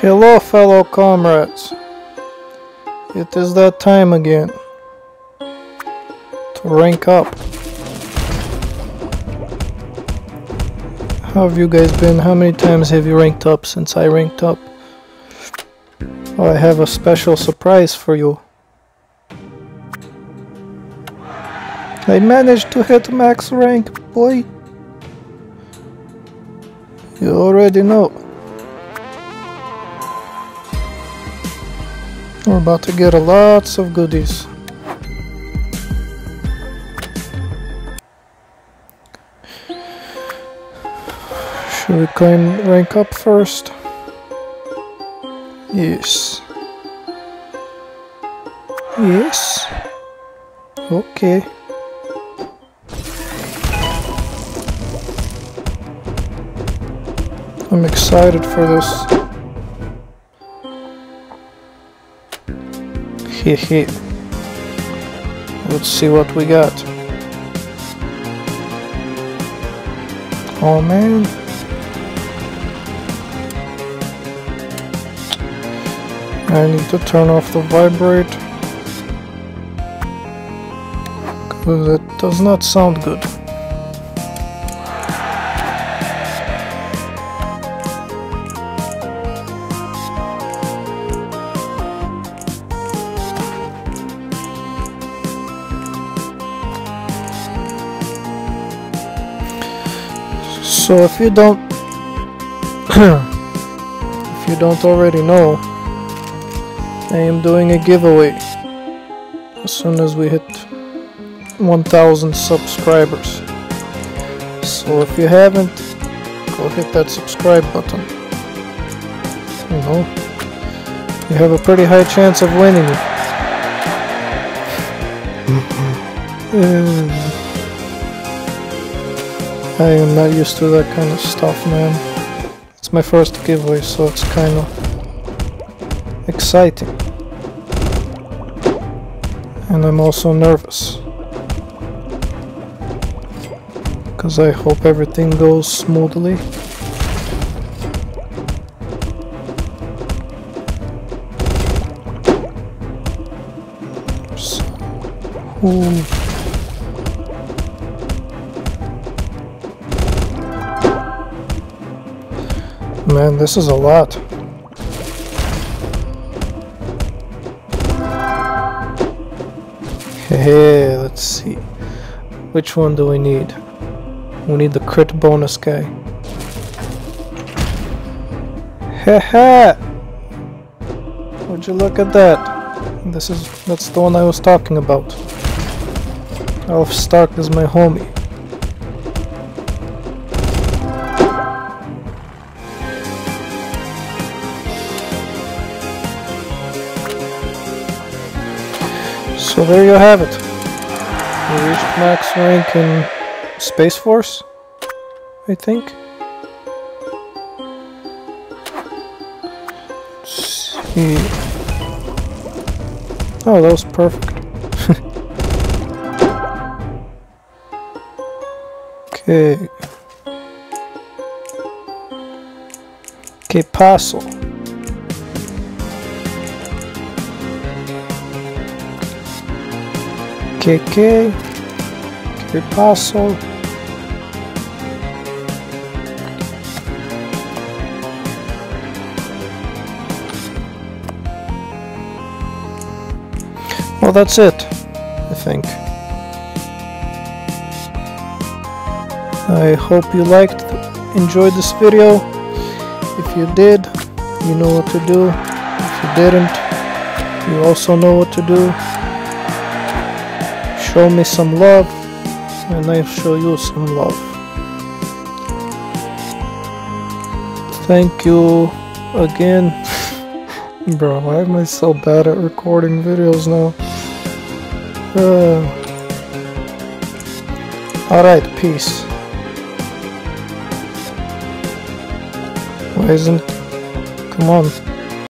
Hello, fellow comrades. It is that time again to rank up. How have you guys been? How many times have you ranked up since I ranked up? Oh, I have a special surprise for you. I managed to hit max rank, boy. You already know. We're about to get lots of goodies. Should we claim rank up first? Yes. Yes. Okay. I'm excited for this. Hehe. Let's see what we got. Oh man. I need to turn off the vibrate, because it does not sound good. So if you don't already know, I am doing a giveaway as soon as we hit 1,000 subscribers. So if you haven't, go hit that subscribe button. You know, you have a pretty high chance of winning it. I am not used to that kind of stuff, man. It's my first giveaway, so it's kind of exciting. And I'm also nervous, because I hope everything goes smoothly. So, ooh. Man, this is a lot. Hey, let's see. Which one do we need? We need the crit bonus guy. Haha! Would you look at that? That's the one I was talking about. Alf Stark is my homie. So there you have it. We reached max rank in Space Force, I think. Let's see. Oh, that was perfect. Okay. Que paso? KK, que paso? Well, that's it, I think. I hope you enjoyed this video. If you did, you know what to do. If you didn't, you also know what to do. Show me some love, and I'll show you some love. Thank you again. Bro, why am I so bad at recording videos now? Alright, peace. Why isn't... Come on.